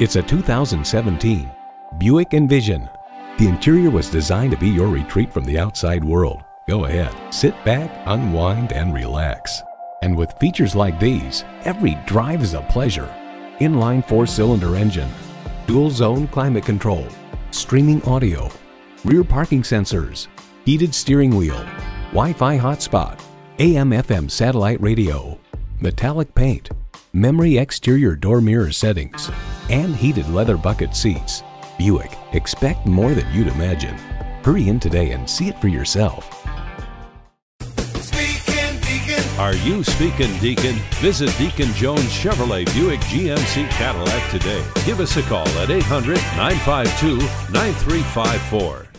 It's a 2017 Buick Envision. The interior was designed to be your retreat from the outside world. Go ahead, sit back, unwind, and relax. And with features like these, every drive is a pleasure. Inline four-cylinder engine, dual-zone climate control, streaming audio, rear parking sensors, heated steering wheel, Wi-Fi hotspot, AM/FM satellite radio, metallic paint, memory exterior door mirror settings, and heated leather bucket seats. Buick, expect more than you'd imagine. Hurry in today and see it for yourself. Are you speaking, Deacon? Visit Deacon Jones Chevrolet Buick GMC Cadillac today. Give us a call at 800-952-9354.